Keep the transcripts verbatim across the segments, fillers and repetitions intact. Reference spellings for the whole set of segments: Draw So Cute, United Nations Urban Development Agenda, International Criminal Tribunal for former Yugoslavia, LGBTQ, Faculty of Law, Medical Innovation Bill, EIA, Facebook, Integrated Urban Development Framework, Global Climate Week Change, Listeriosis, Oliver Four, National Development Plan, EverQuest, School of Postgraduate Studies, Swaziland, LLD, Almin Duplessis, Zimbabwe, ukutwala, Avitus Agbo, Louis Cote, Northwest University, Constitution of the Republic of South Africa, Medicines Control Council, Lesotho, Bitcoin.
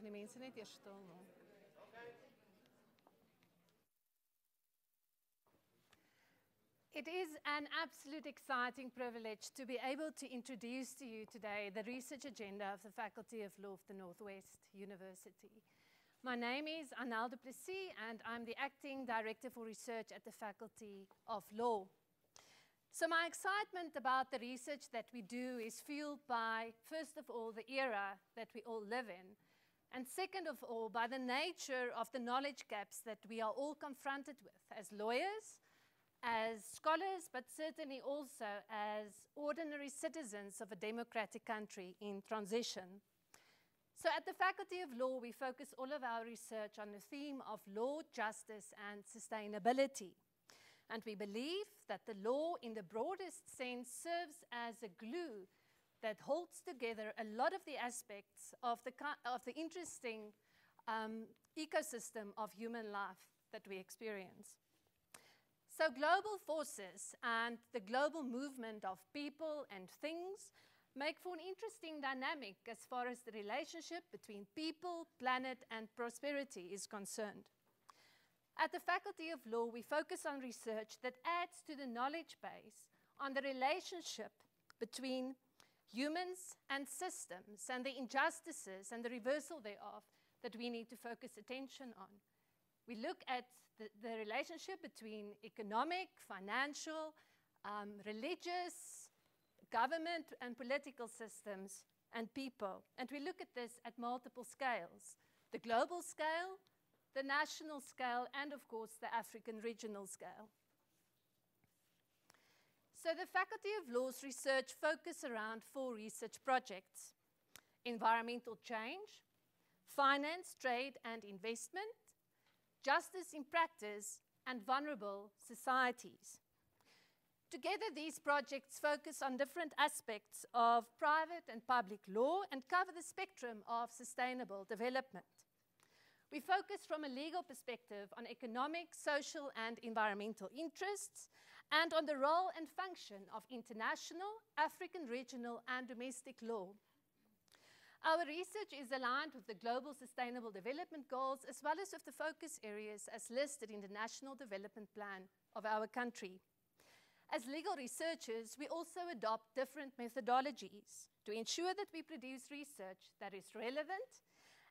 que na minha internet este estou, não. It is an absolute exciting privilege to be able to introduce to you today the research agenda of the Faculty of Law of the Northwest University. My name is Annel du Plessis and I'm the Acting Director for Research at the Faculty of Law. So my excitement about the research that we do is fueled by, first of all, the era that we all live in, and second of all, by the nature of the knowledge gaps that we are all confronted with as lawyers, as scholars, but certainly also as ordinary citizens of a democratic country in transition. So at the Faculty of Law, we focus all of our research on the theme of law, justice, and sustainability. And we believe that the law, in the broadest sense, serves as a glue that holds together a lot of the aspects of the, of the interesting um, ecosystem of human life that we experience. So global forces and the global movement of people and things make for an interesting dynamic as far as the relationship between people, planet, and prosperity is concerned. At the Faculty of Law, we focus on research that adds to the knowledge base on the relationship between humans and systems and the injustices and the reversal thereof that we need to focus attention on. We look at the, the relationship between economic, financial, um, religious, government and political systems and people. And we look at this at multiple scales, the global scale, the national scale, and of course the African regional scale. So the Faculty of Law's research focuses around four research projects: environmental change, finance, trade and investment, justice in practice, and vulnerable societies. Together, these projects focus on different aspects of private and public law and cover the spectrum of sustainable development. We focus from a legal perspective on economic, social, and environmental interests, and on the role and function of international, African regional, and domestic law. Our research is aligned with the Global Sustainable Development Goals, as well as with the focus areas as listed in the National Development Plan of our country. As legal researchers, we also adopt different methodologies to ensure that we produce research that is relevant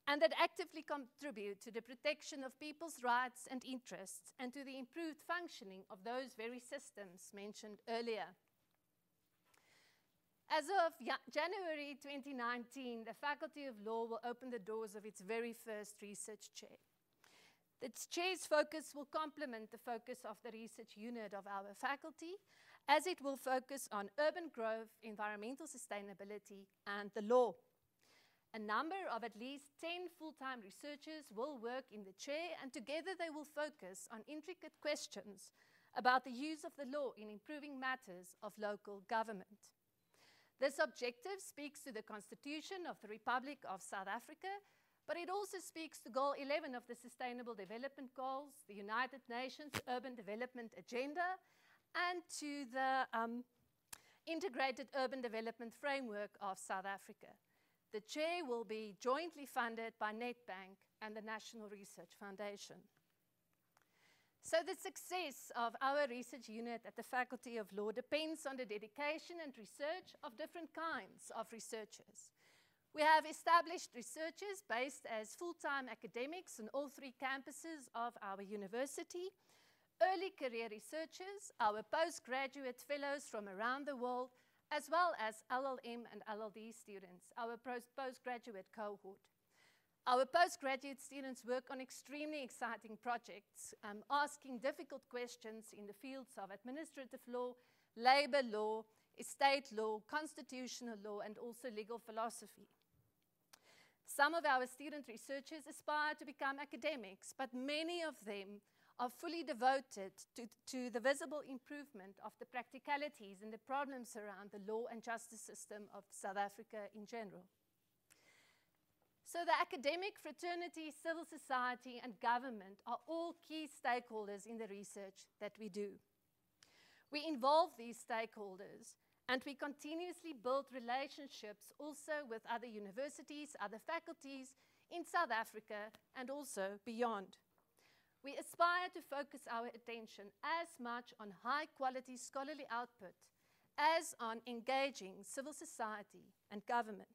and that actively contribute to the protection of people's rights and interests and to the improved functioning of those very systems mentioned earlier. As of January twenty nineteen, the Faculty of Law will open the doors of its very first research chair. Its chair's focus will complement the focus of the research unit of our faculty, as it will focus on urban growth, environmental sustainability, and the law. A number of at least ten full-time researchers will work in the chair, and together they will focus on intricate questions about the use of the law in improving matters of local government. This objective speaks to the Constitution of the Republic of South Africa, but it also speaks to Goal eleven of the Sustainable Development Goals, the United Nations Urban Development Agenda, and to the um, Integrated Urban Development Framework of South Africa. The chair will be jointly funded by NetBank and the National Research Foundation. So the success of our research unit at the Faculty of Law depends on the dedication and research of different kinds of researchers. We have established researchers based as full-time academics on all three campuses of our university, early career researchers, our postgraduate fellows from around the world, as well as L L M and L L D students, our postgraduate cohort. Our postgraduate students work on extremely exciting projects, um, asking difficult questions in the fields of administrative law, labor law, estate law, constitutional law, and also legal philosophy. Some of our student researchers aspire to become academics, but many of them are fully devoted to, to the visible improvement of the practicalities and the problems around the law and justice system of South Africa in general. So the academic fraternity, civil society, and government are all key stakeholders in the research that we do. We involve these stakeholders, and we continuously build relationships also with other universities, other faculties, in South Africa and also beyond. We aspire to focus our attention as much on high-quality scholarly output as on engaging civil society and government.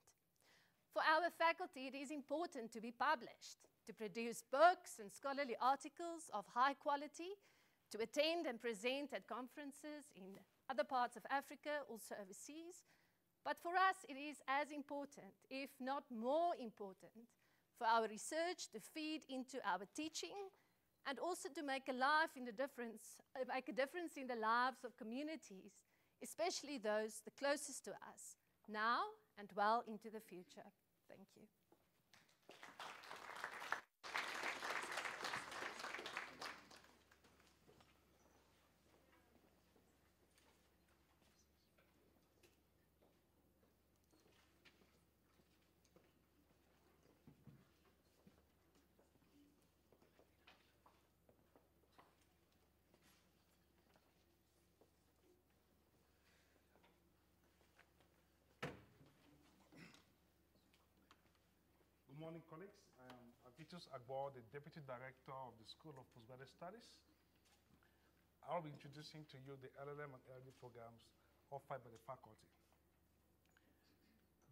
For our faculty, it is important to be published, to produce books and scholarly articles of high quality, to attend and present at conferences in other parts of Africa, also overseas. But for us, it is as important, if not more important, for our research to feed into our teaching and also to make a life in the difference, make a difference in the lives of communities, especially those the closest to us, now and well into the future. Thank you. Good morning, colleagues. I am Avitus Agbo, the Deputy Director of the School of Postgraduate Studies. I'll be introducing to you the L L M and L L D programs offered by the faculty.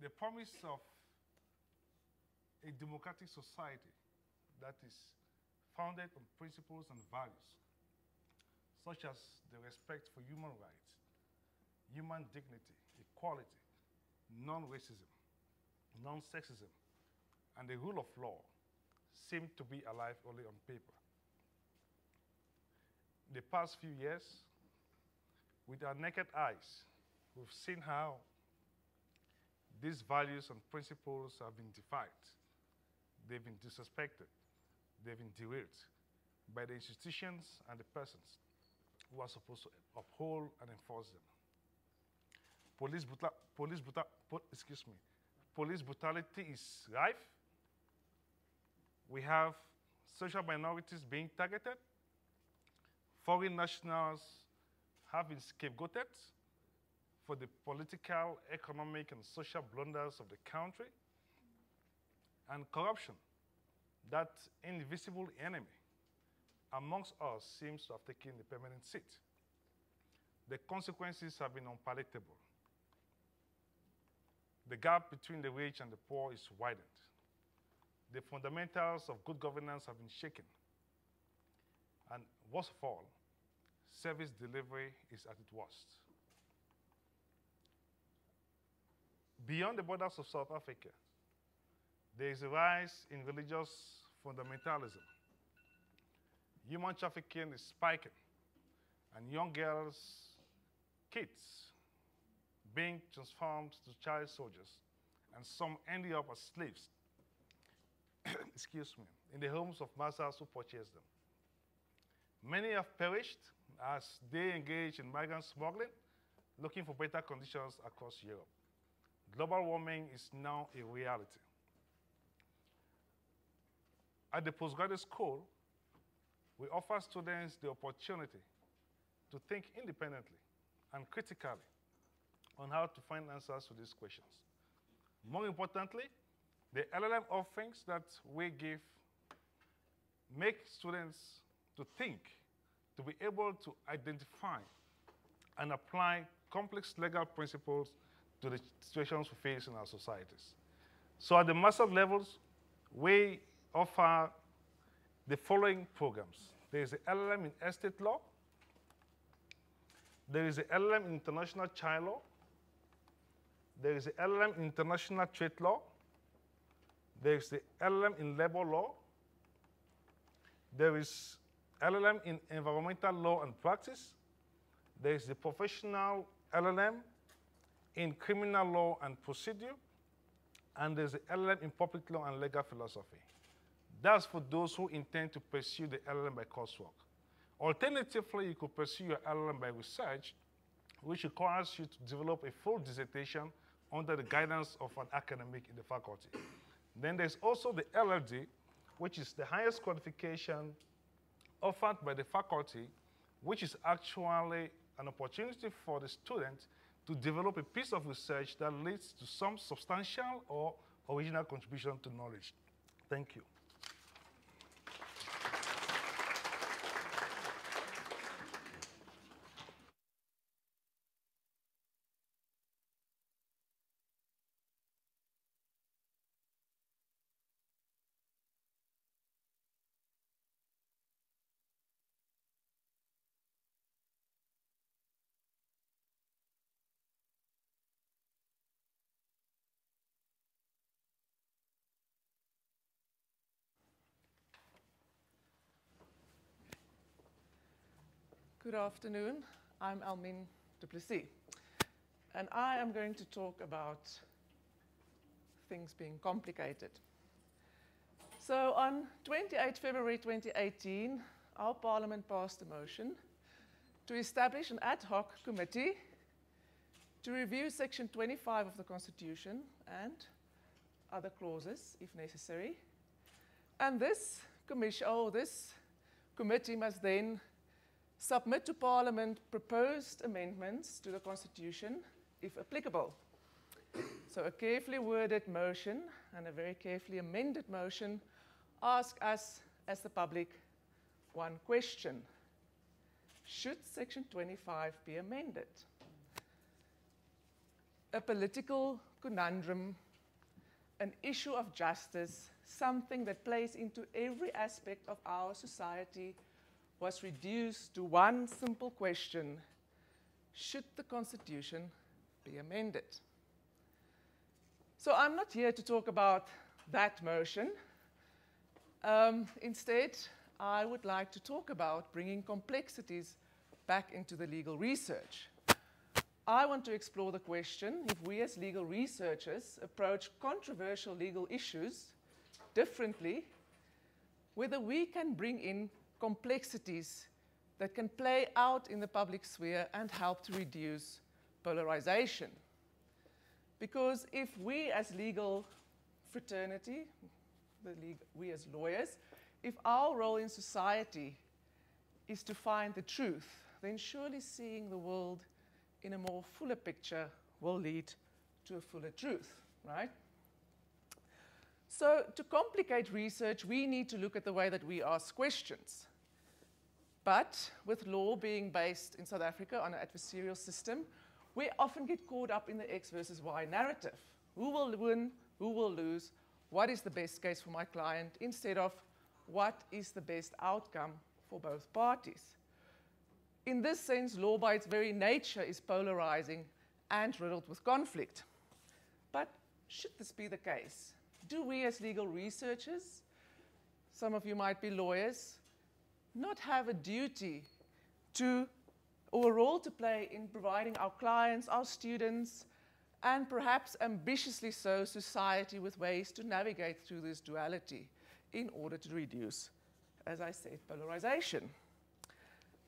The promise of a democratic society that is founded on principles and values, such as the respect for human rights, human dignity, equality, non-racism, non-sexism, and the rule of law seem to be alive only on paper. The past few years, with our naked eyes, we've seen how these values and principles have been defied. They've been disrespected. They've been derailed by the institutions and the persons who are supposed to uphold and enforce them. Police brutal, police brutal, excuse me, police brutality is rife. We have social minorities being targeted. Foreign nationals have been scapegoated for the political, economic, and social blunders of the country. And corruption, that invisible enemy amongst us, seems to have taken the permanent seat. The consequences have been unpalatable. The gap between the rich and the poor is widened. The fundamentals of good governance have been shaken. And worst of all, service delivery is at its worst. Beyond the borders of South Africa, there is a rise in religious fundamentalism. Human trafficking is spiking, and young girls, kids, being transformed to child soldiers, and some ending up as slaves, excuse me, in the homes of masters who purchased them. Many have perished as they engage in migrant smuggling, looking for better conditions across Europe. Global warming is now a reality. At the postgraduate school, we offer students the opportunity to think independently and critically on how to find answers to these questions. More importantly, the L L M offerings that we give make students to think, to be able to identify and apply complex legal principles to the situations we face in our societies. So at the master levels, we offer the following programs. There is the L L M in estate law. There is the L L M in international child law. There is the L L M in international trade law. There is the L L M in labor law. There is L L M in environmental law and practice. There is the professional L L M in criminal law and procedure. And there's the L L M in public law and legal philosophy. That's for those who intend to pursue the L L M by coursework. Alternatively, you could pursue your L L M by research, which requires you to develop a full dissertation under the guidance of an academic in the faculty. Then there's also the L L D, which is the highest qualification offered by the faculty, which is actually an opportunity for the student to develop a piece of research that leads to some substantial or original contribution to knowledge. Thank you. Good afternoon, I'm Almin Duplessis, and I am going to talk about things being complicated. So on the twenty-eighth of February twenty eighteen, our Parliament passed a motion to establish an ad hoc committee to review Section twenty-five of the Constitution and other clauses, if necessary. And this commission, oh, this committee must then submit to Parliament proposed amendments to the Constitution, if applicable. So a carefully worded motion and a very carefully amended motion ask us, as the public, one question. Should Section twenty-five be amended? A political conundrum, an issue of justice, something that plays into every aspect of our society, was reduced to one simple question: should the Constitution be amended? So I'm not here to talk about that motion. Um, instead, I would like to talk about bringing complexities back into the legal research. I want to explore the question if we as legal researchers approach controversial legal issues differently, whether we can bring in complexities that can play out in the public sphere and help to reduce polarization. Because if we as legal fraternity, the legal, we as lawyers, if our role in society is to find the truth, then surely seeing the world in a more fuller picture will lead to a fuller truth, right? So to complicate research, we need to look at the way that we ask questions. But with law being based in South Africa on an adversarial system, we often get caught up in the X versus Y narrative. Who will win? Who will lose? What is the best case for my client? Instead of what is the best outcome for both parties? In this sense, law by its very nature is polarizing and riddled with conflict. But should this be the case? Do we as legal researchers, some of you might be lawyers, not have a duty to, or a role to play in providing our clients, our students, and perhaps ambitiously so, society with ways to navigate through this duality in order to reduce, as I said, polarization?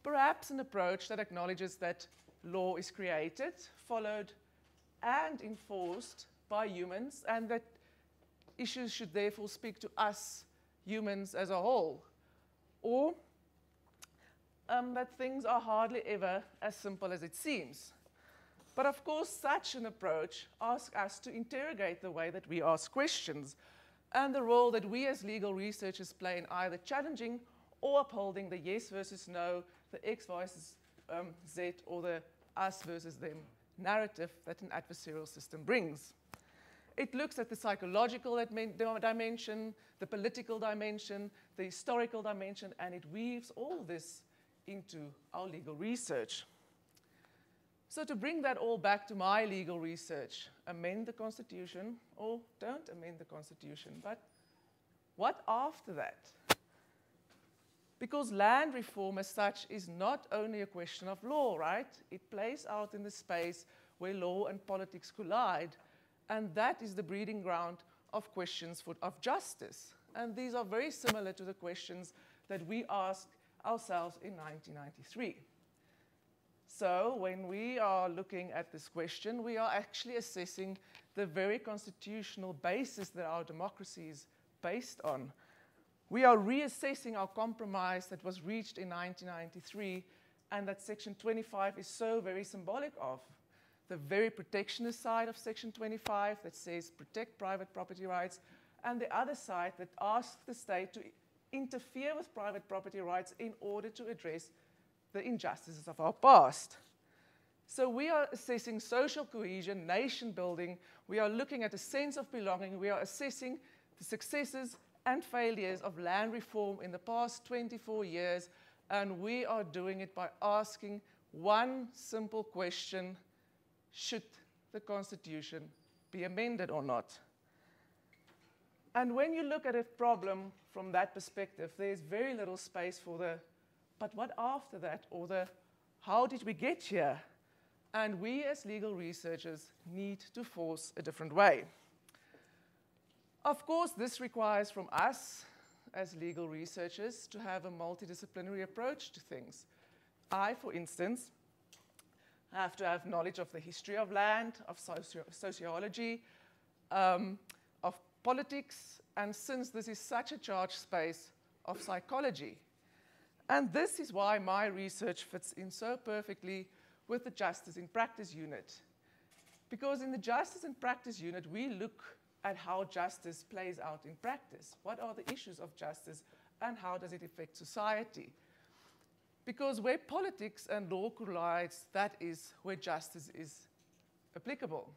Perhaps an approach that acknowledges that law is created, followed, and enforced by humans, and that issues should therefore speak to us humans as a whole, or um, that things are hardly ever as simple as it seems. But of course, such an approach asks us to interrogate the way that we ask questions and the role that we as legal researchers play in either challenging or upholding the yes versus no, the X versus um, Z, or the us versus them narrative that an adversarial system brings. It looks at the psychological dimension, the political dimension, the historical dimension, and it weaves all this into our legal research. So to bring that all back to my legal research, amend the Constitution, or don't amend the Constitution, but what after that? Because land reform as such is not only a question of law, right? It plays out in the space where law and politics collide, and that is the breeding ground of questions for, of justice. And these are very similar to the questions that we asked ourselves in nineteen ninety-three. So when we are looking at this question, we are actually assessing the very constitutional basis that our democracy is based on. We are reassessing our compromise that was reached in nineteen ninety-three and that Section twenty-five is so very symbolic of. The very protectionist side of Section twenty-five that says protect private property rights, and the other side that asks the state to interfere with private property rights in order to address the injustices of our past. So we are assessing social cohesion, nation building. We are looking at a sense of belonging. We are assessing the successes and failures of land reform in the past twenty-four years. And we are doing it by asking one simple question: should the Constitution be amended or not? And when you look at a problem from that perspective, there's very little space for the, but what after that, or the, how did we get here? And we as legal researchers need to force a different way. Of course, this requires from us as legal researchers to have a multidisciplinary approach to things. I, for instance, have to have knowledge of the history of land, of socio- sociology, um, of politics, and since this is such a charged space, of psychology. And this is why my research fits in so perfectly with the Justice in Practice unit. Because in the Justice in Practice unit, we look at how justice plays out in practice. What are the issues of justice, and how does it affect society? Because where politics and law collides, that is where justice is applicable.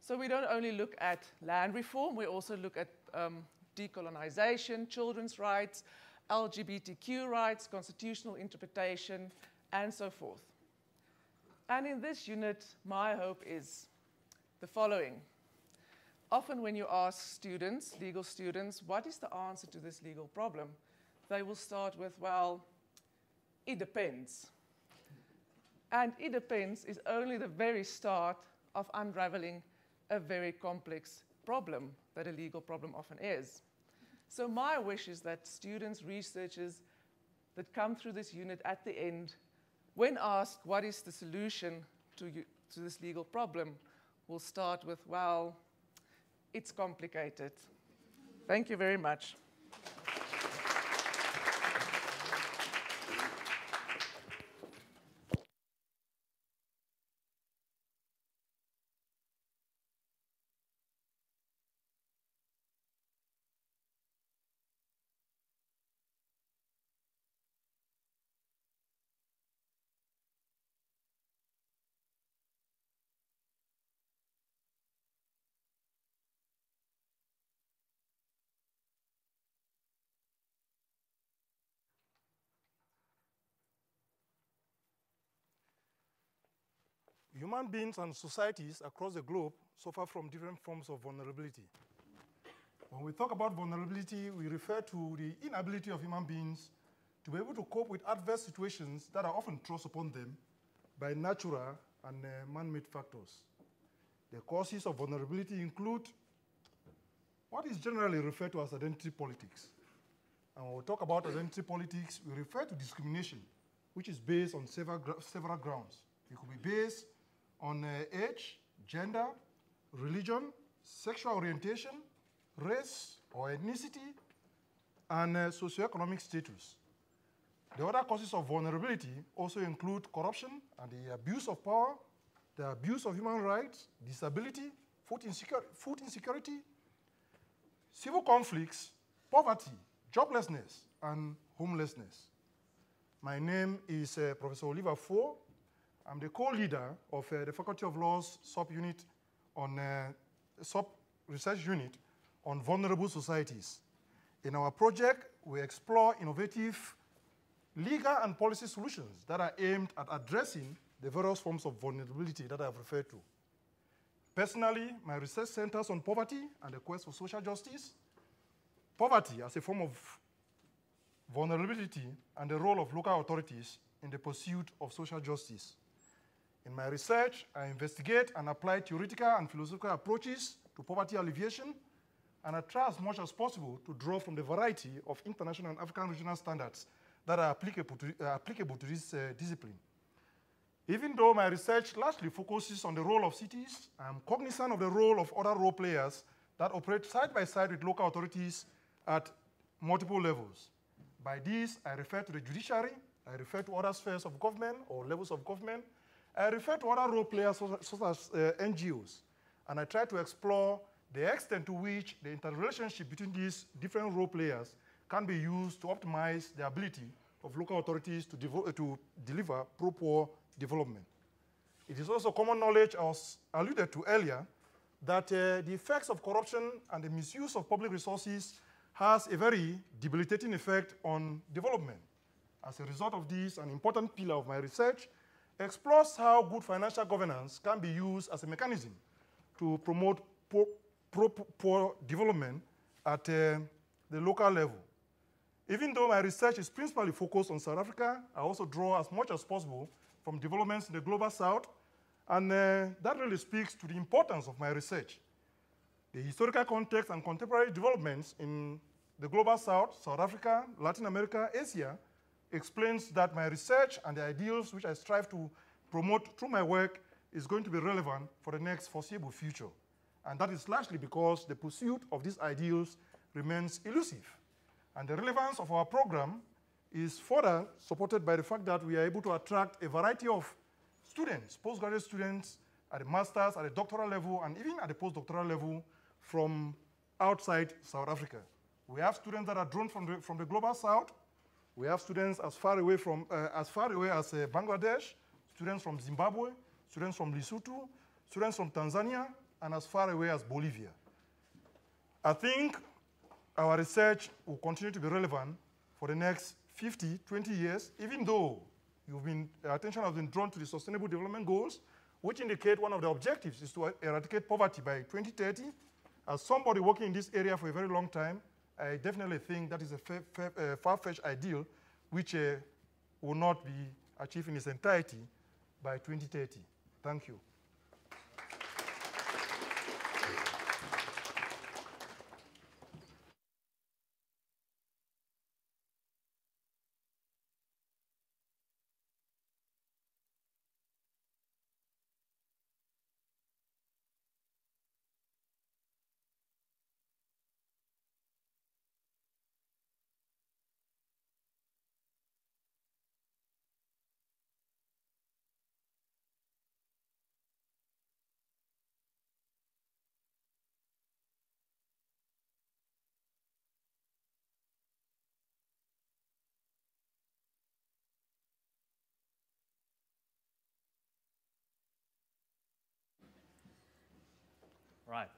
So we don't only look at land reform, we also look at um, decolonization, children's rights, L G B T Q rights, constitutional interpretation, and so forth. And in this unit, my hope is the following. Often when you ask students, legal students, what is the answer to this legal problem? They will start with, well, it depends. And it depends is only the very start of unraveling a very complex problem that a legal problem often is. So my wish is that students, researchers that come through this unit at the end, when asked what is the solution to, you, to this legal problem, will start with, well, it's complicated. Thank you very much. Human beings and societies across the globe suffer from different forms of vulnerability. When we talk about vulnerability, we refer to the inability of human beings to be able to cope with adverse situations that are often thrust upon them by natural and uh, man-made factors. The causes of vulnerability include what is generally referred to as identity politics. And when we talk about identity politics, we refer to discrimination, which is based on several, gra several grounds. It could be based on uh, age, gender, religion, sexual orientation, race or ethnicity, and uh, socioeconomic status. The other causes of vulnerability also include corruption and the abuse of power, the abuse of human rights, disability, food, insecur food insecurity, civil conflicts, poverty, joblessness, and homelessness. My name is uh, Professor Oliver Four. I'm the co-leader of uh, the Faculty of Law's sub-unit on uh, sub-research unit on vulnerable societies. In our project, we explore innovative legal and policy solutions that are aimed at addressing the various forms of vulnerability that I've referred to. Personally, my research centers on poverty and the quest for social justice, poverty as a form of vulnerability, and the role of local authorities in the pursuit of social justice. In my research, I investigate and apply theoretical and philosophical approaches to poverty alleviation, and I try as much as possible to draw from the variety of international and African regional standards that are applicable to, uh, applicable to this uh, discipline. Even though my research largely focuses on the role of cities, I am cognizant of the role of other role players that operate side by side with local authorities at multiple levels. By this, I refer to the judiciary, I refer to other spheres of government or levels of government. I refer to other role players such as uh, N G Os. And I try to explore the extent to which the interrelationship between these different role players can be used to optimize the ability of local authorities to, to deliver pro-poor development. It is also common knowledge, as alluded to earlier, that uh, the effects of corruption and the misuse of public resources has a very debilitating effect on development. As a result of this, an important pillar of my research explores how good financial governance can be used as a mechanism to promote pro-poor development at uh, the local level. Even though my research is principally focused on South Africa, I also draw as much as possible from developments in the Global South, and uh, that really speaks to the importance of my research. The historical context and contemporary developments in the Global South, South Africa, Latin America, Asia, explains that my research and the ideals which I strive to promote through my work is going to be relevant for the next foreseeable future. And that is largely because the pursuit of these ideals remains elusive. And the relevance of our program is further supported by the fact that we are able to attract a variety of students, postgraduate students at the master's, at the doctoral level, and even at the postdoctoral level from outside South Africa. We have students that are drawn from the, from the Global South. We have students as far away, from, uh, as, far away as uh, Bangladesh, students from Zimbabwe, students from Lesotho, students from Tanzania, and as far away as Bolivia. I think our research will continue to be relevant for the next fifty, twenty years, even though you've been, attention has been drawn to the Sustainable Development Goals, which indicate one of the objectives is to eradicate poverty by twenty thirty. As somebody working in this area for a very long time, I definitely think that is a far-fetched ideal which uh, will not be achieved in its entirety by twenty thirty. Thank you. Right,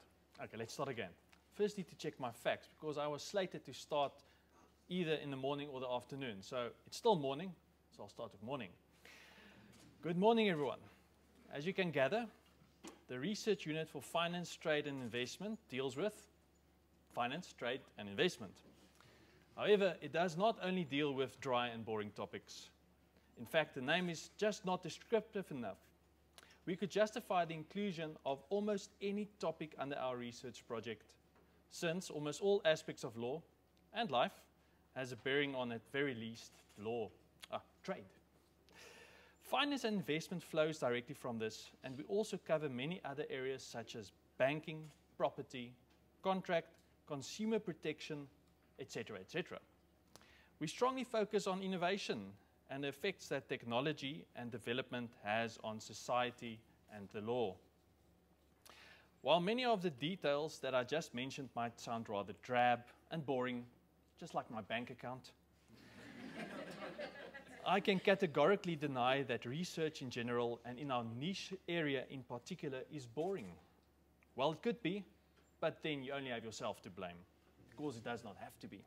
okay, let's start again. Firstly, to check my facts, because I was slated to start either in the morning or the afternoon. So it's still morning, so I'll start with morning. Good morning, everyone. As you can gather, the Research Unit for Finance, Trade and Investment deals with finance, trade and investment. However, it does not only deal with dry and boring topics. In fact, the name is just not descriptive enough. We could justify the inclusion of almost any topic under our research project, since almost all aspects of law and life has a bearing on, at very least, law, ah, trade. Finance and investment flows directly from this, and we also cover many other areas such as banking, property, contract, consumer protection, et cetera, et cetera. We strongly focus on innovation and the effects that technology and development has on society and the law. While many of the details that I just mentioned might sound rather drab and boring, just like my bank account, I can categorically deny that research in general and in our niche area in particular is boring. Well, it could be, but then you only have yourself to blame, because it does not have to be.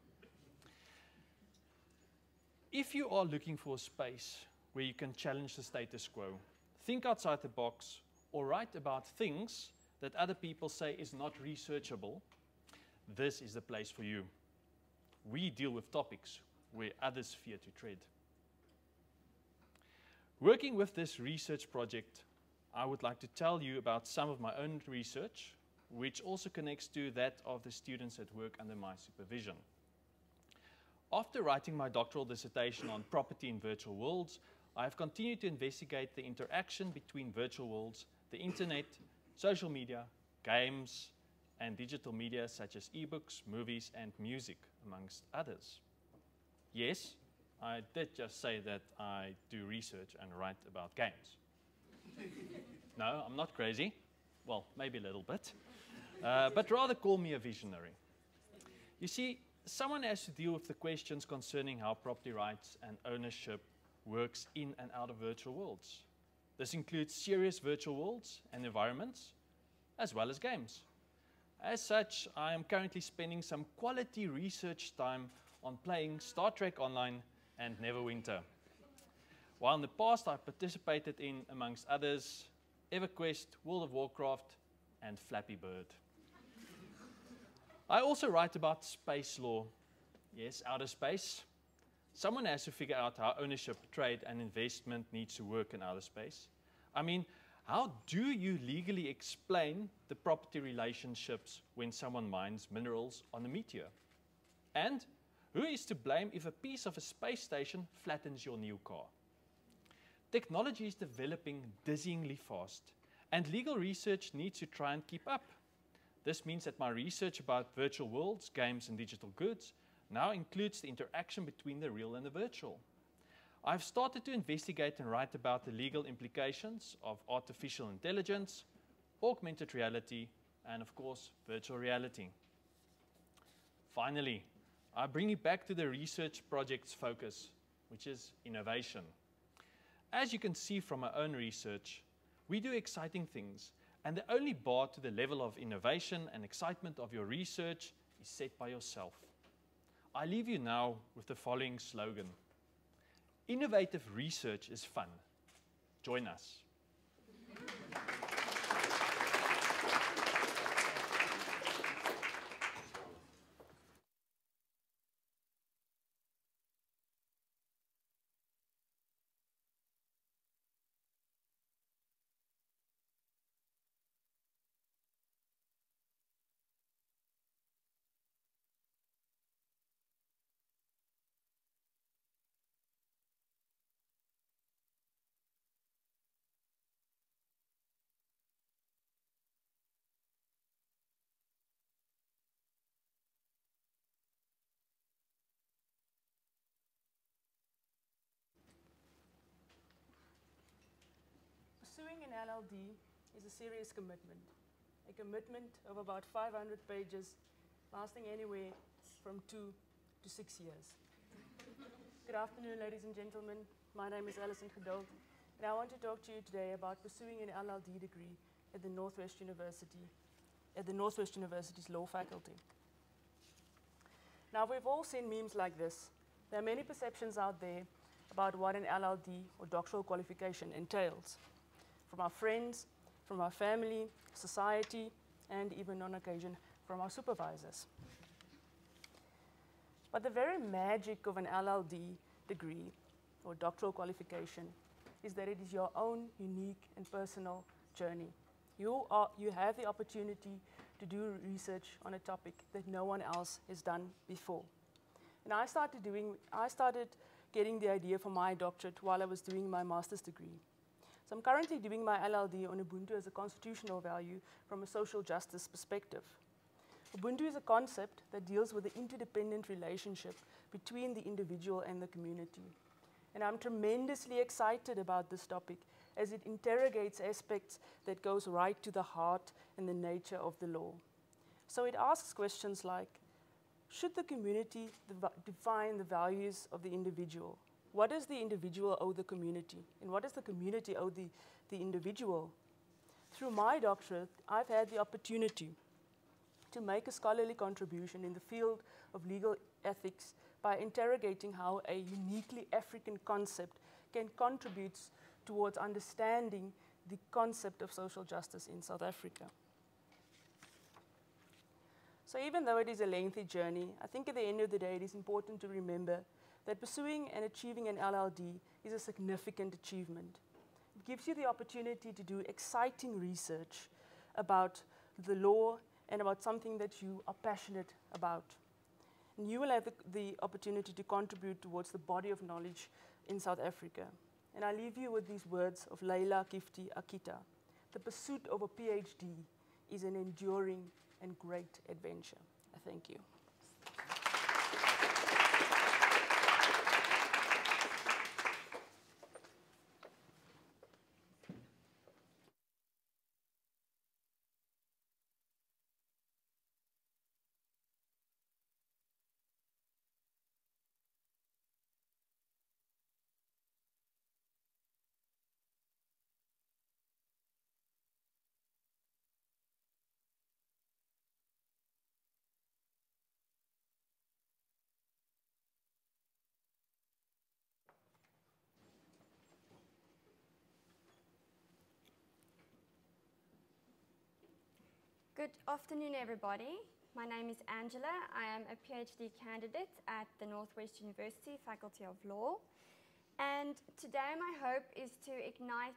If you are looking for a space where you can challenge the status quo, think outside the box, or write about things that other people say is not researchable, this is the place for you. We deal with topics where others fear to tread. Working with this research project, I would like to tell you about some of my own research, which also connects to that of the students that work under my supervision. After writing my doctoral dissertation on property in virtual worlds, I have continued to investigate the interaction between virtual worlds, the internet, social media, games, and digital media such as ebooks, movies, and music, amongst others. Yes, I did just say that I do research and write about games. No, I'm not crazy. Well, maybe a little bit. uh, but rather call me a visionary. You see, someone has to deal with the questions concerning how property rights and ownership works in and out of virtual worlds. This includes serious virtual worlds and environments, as well as games. As such, I am currently spending some quality research time on playing Star Trek Online and Neverwinter. While in the past I participated in, amongst others, EverQuest, World of Warcraft, and Flappy Bird. I also write about space law. Yes, outer space. Someone has to figure out how ownership, trade, and investment needs to work in outer space. I mean, how do you legally explain the property relationships when someone mines minerals on a meteor? And who is to blame if a piece of a space station flattens your new car? Technology is developing dizzyingly fast, and legal research needs to try and keep up. This means that my research about virtual worlds, games, and digital goods now includes the interaction between the real and the virtual. I've started to investigate and write about the legal implications of artificial intelligence, augmented reality, and of course, virtual reality. Finally, I bring you back to the research project's focus, which is innovation. As you can see from my own research, we do exciting things, and the only bar to the level of innovation and excitement of your research is set by yourself. I leave you now with the following slogan. Innovative research is fun. Join us. Pursuing an L L D is a serious commitment, a commitment of about five hundred pages, lasting anywhere from two to six years. Good afternoon, ladies and gentlemen. My name is Alison Geduld, and I want to talk to you today about pursuing an L L D degree at the Northwest University, at the Northwest University's Law Faculty. Now, we've all seen memes like this. There are many perceptions out there about what an L L D or doctoral qualification entails, from our friends, from our family, society, and even on occasion from our supervisors. But the very magic of an L L D degree or doctoral qualification is that it is your own unique and personal journey. You, are, you have the opportunity to do research on a topic that no one else has done before. And I started, doing, I started getting the idea for my doctorate while I was doing my master's degree. So I'm currently doing my L L D on Ubuntu as a constitutional value from a social justice perspective. Ubuntu is a concept that deals with the interdependent relationship between the individual and the community. And I'm tremendously excited about this topic as it interrogates aspects that goes right to the heart and the nature of the law. So it asks questions like, should the community define the values of the individual? What does the individual owe the community? And what does the community owe the, the individual? Through my doctorate, I've had the opportunity to make a scholarly contribution in the field of legal ethics by interrogating how a uniquely African concept can contribute towards understanding the concept of social justice in South Africa. So even though it is a lengthy journey, I think at the end of the day, it is important to remember that pursuing and achieving an L L D is a significant achievement. It gives you the opportunity to do exciting research about the law and about something that you are passionate about. And you will have the, the opportunity to contribute towards the body of knowledge in South Africa. And I leave you with these words of Leila Kifti Akita. The pursuit of a P H D is an enduring and great adventure. I thank you. Good afternoon, everybody. My name is Angela. I am a PhD candidate at the Northwest University Faculty of Law. And today my hope is to ignite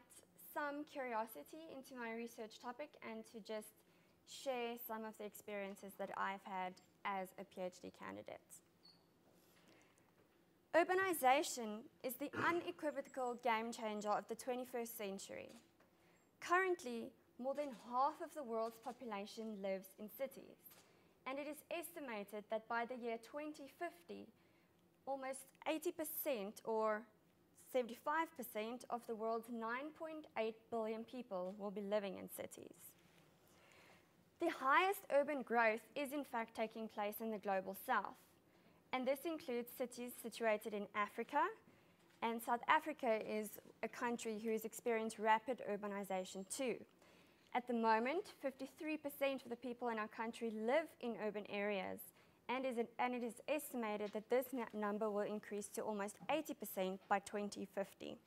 some curiosity into my research topic and to just share some of the experiences that I've had as a PhD candidate. Urbanization is the unequivocal game changer of the twenty-first century. Currently, more than half of the world's population lives in cities, and it is estimated that by the year twenty fifty, almost eighty percent or seventy-five percent of the world's nine point eight billion people will be living in cities. The highest urban growth is in fact taking place in the Global South, and this includes cities situated in Africa, and South Africa is a country who has experienced rapid urbanization too. At the moment, fifty-three percent of the people in our country live in urban areas, and it is estimated that this number will increase to almost eighty percent by twenty fifty.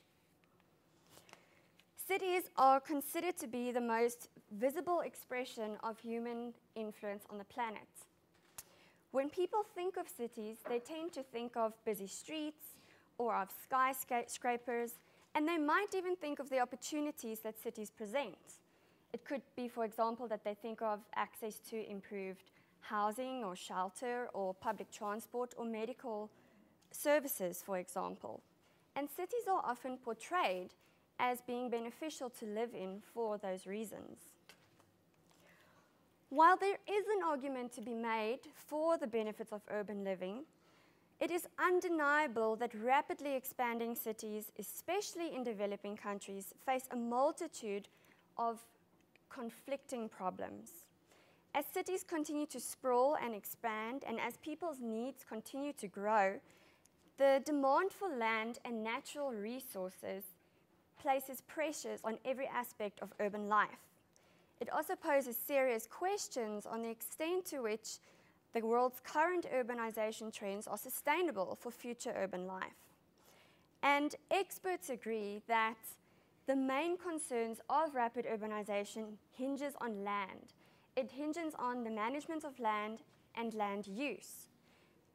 Cities are considered to be the most visible expression of human influence on the planet. When people think of cities, they tend to think of busy streets or of skyscrapers, and they might even think of the opportunities that cities present. It could be, for example, that they think of access to improved housing or shelter or public transport or medical services, for example. And cities are often portrayed as being beneficial to live in for those reasons. While there is an argument to be made for the benefits of urban living, it is undeniable that rapidly expanding cities, especially in developing countries, face a multitude of conflicting problems. As cities continue to sprawl and expand, and as people's needs continue to grow, the demand for land and natural resources places pressures on every aspect of urban life. It also poses serious questions on the extent to which the world's current urbanization trends are sustainable for future urban life. And experts agree that the main concerns of rapid urbanization hinges on land. It hinges on the management of land and land use.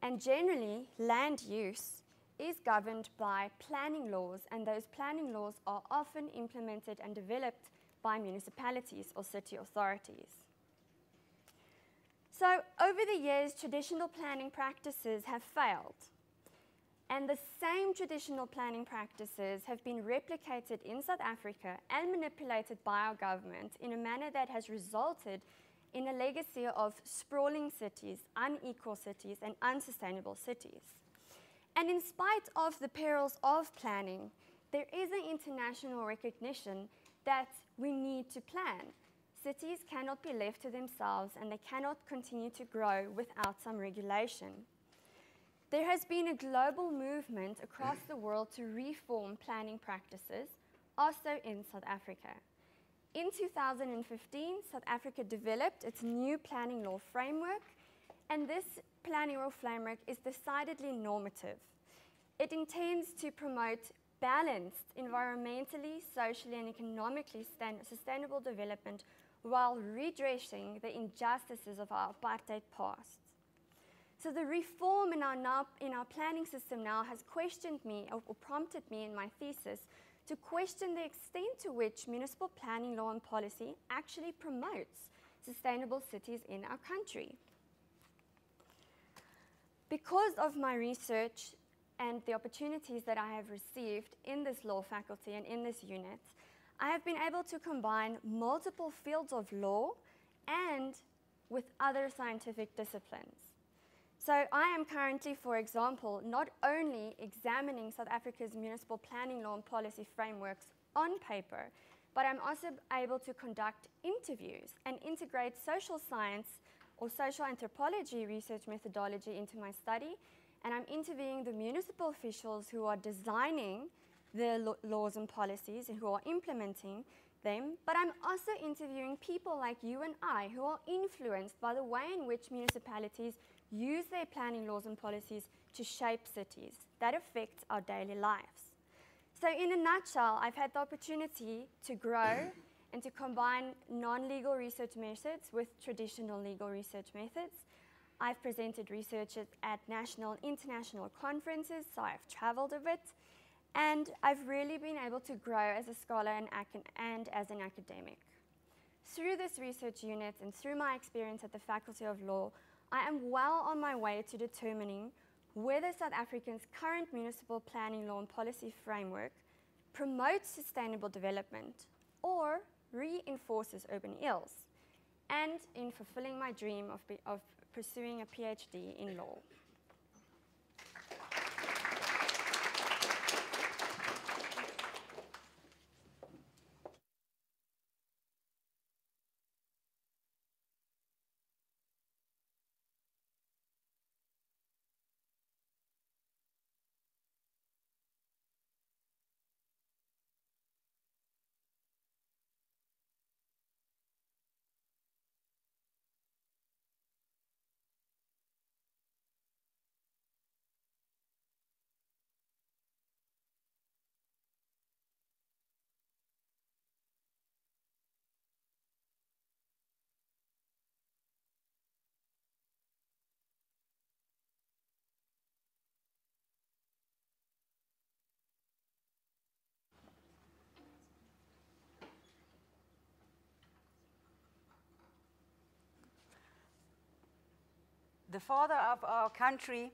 And generally, land use is governed by planning laws, and those planning laws are often implemented and developed by municipalities or city authorities. So over the years, traditional planning practices have failed, and the same traditional planning practices have been replicated in South Africa and manipulated by our government in a manner that has resulted in a legacy of sprawling cities, unequal cities, and unsustainable cities. And in spite of the perils of planning, there is an international recognition that we need to plan. Cities cannot be left to themselves, and they cannot continue to grow without some regulation. There has been a global movement across the world to reform planning practices, also in South Africa. In two thousand fifteen, South Africa developed its new planning law framework, and this planning law framework is decidedly normative. It intends to promote balanced, environmentally, socially, and economically sustainable development while redressing the injustices of our apartheid past. So the reform in our, now, in our planning system now has questioned me, or prompted me in my thesis, to question the extent to which municipal planning law and policy actually promotes sustainable cities in our country. Because of my research and the opportunities that I have received in this law faculty and in this unit, I have been able to combine multiple fields of law and with other scientific disciplines. So I am currently, for example, not only examining South Africa's municipal planning law and policy frameworks on paper, but I'm also able to conduct interviews and integrate social science or social anthropology research methodology into my study, and I'm interviewing the municipal officials who are designing their lo laws and policies and who are implementing them, but I'm also interviewing people like you and I who are influenced by the way in which municipalities use their planning laws and policies to shape cities that affect our daily lives. So in a nutshell, I've had the opportunity to grow and to combine non-legal research methods with traditional legal research methods. I've presented research at national and international conferences, so I've traveled a bit, and I've really been able to grow as a scholar and, and as an academic. Through this research unit and through my experience at the Faculty of Law, I am well on my way to determining whether South Africa's current municipal planning law and policy framework promotes sustainable development or reinforces urban ills, and in fulfilling my dream of, be, of pursuing a PhD in law. The father of our country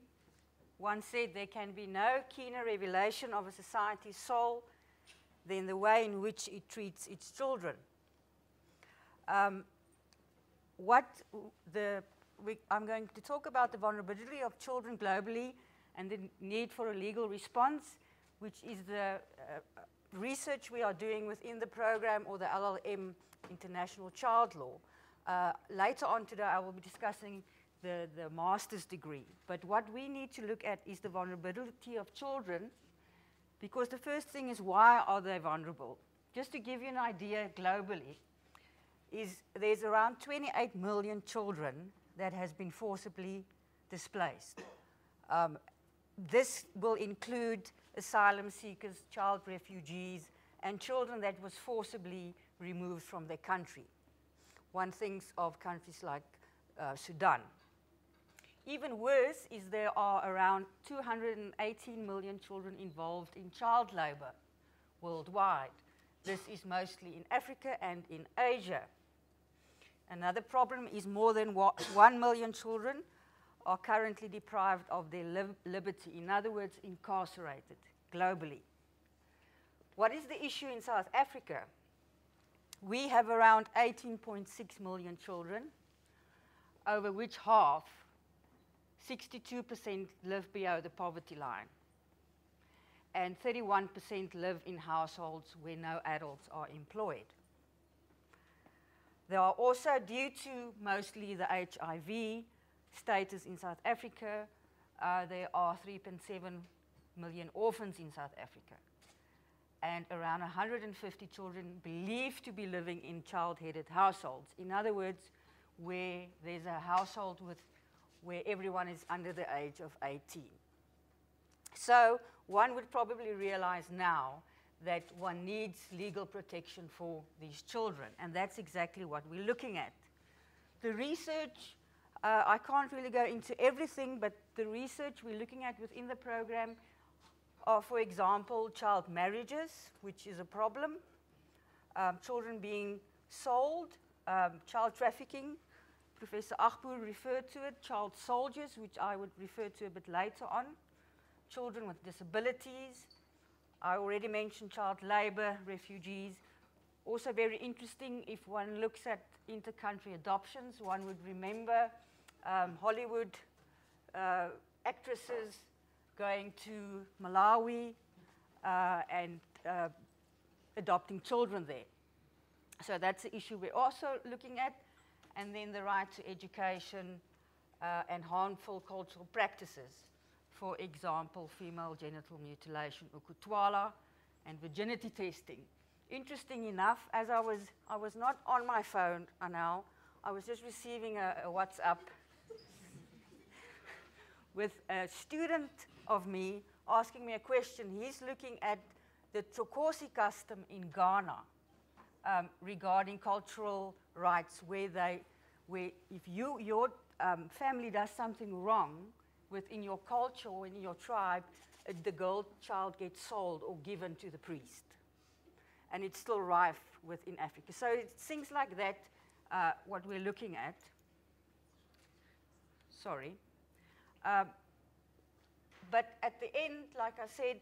once said there can be no keener revelation of a society's soul than the way in which it treats its children. Um, what the, we, I'm going to talk about the vulnerability of children globally and the need for a legal response, which is the uh, research we are doing within the program or the L L M International Child Law. Uh, later on today, I will be discussing The, the master's degree. But what we need to look at is the vulnerability of children, because the first thing is, why are they vulnerable? Just to give you an idea globally, is there's around twenty-eight million children that has been forcibly displaced. Um, this will include asylum seekers, child refugees, and children that was forcibly removed from their country. One thinks of countries like uh, Sudan. Even worse is there are around two hundred eighteen million children involved in child labor worldwide. This is mostly in Africa and in Asia. Another problem is more than one million children are currently deprived of their li liberty, in other words, incarcerated globally. What is the issue in South Africa? We have around eighteen point six million children, over which half, sixty-two percent, live below the poverty line, and thirty-one percent live in households where no adults are employed. They are also, due to mostly the H I V status in South Africa, uh, there are three point seven million orphans in South Africa, and around one hundred fifty children believed to be living in child-headed households. In other words, where there's a household with where everyone is under the age of eighteen. So one would probably realize now that one needs legal protection for these children, and that's exactly what we're looking at. The research, uh, I can't really go into everything, but the research we're looking at within the program are, for example, child marriages, which is a problem, um, children being sold, um, child trafficking. Professor Agbo referred to it, child soldiers, which I would refer to a bit later on, children with disabilities. I already mentioned child labor, refugees. Also very interesting, if one looks at inter-country adoptions, one would remember um, Hollywood uh, actresses going to Malawi uh, and uh, adopting children there. So that's the issue we're also looking at. And then the right to education uh, and harmful cultural practices. For example, female genital mutilation, ukutwala, and virginity testing. Interesting enough, as I was, I was not on my phone now, I was just receiving a, a WhatsApp with a student of me asking me a question. He's looking at the Chokosi custom in Ghana, um, regarding cultural rights, where they, where if you, your um, family does something wrong within your culture or in your tribe, the girl child gets sold or given to the priest. And it's still rife within Africa. So it's things like that, uh, what we're looking at. Sorry. Um, but at the end, like I said,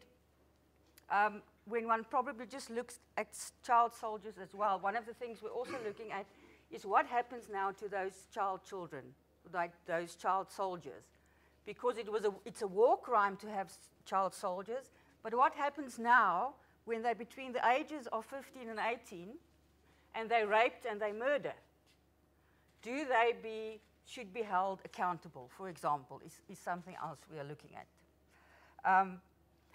um, when one probably just looks at child soldiers as well, one of the things we're also looking at is what happens now to those child children, like those child soldiers. Because it was a, it's a war crime to have child soldiers. But what happens now when they're between the ages of fifteen and eighteen, and they're raped and they murder? Do they be, should be held accountable, for example, is, is something else we are looking at. Um,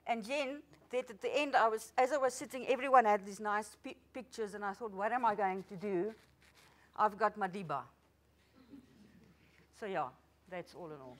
and then, that at the end, I was, as I was sitting, everyone had these nice pi pictures, and I thought, what am I going to do? I've got Madiba. So yeah. That's all in all.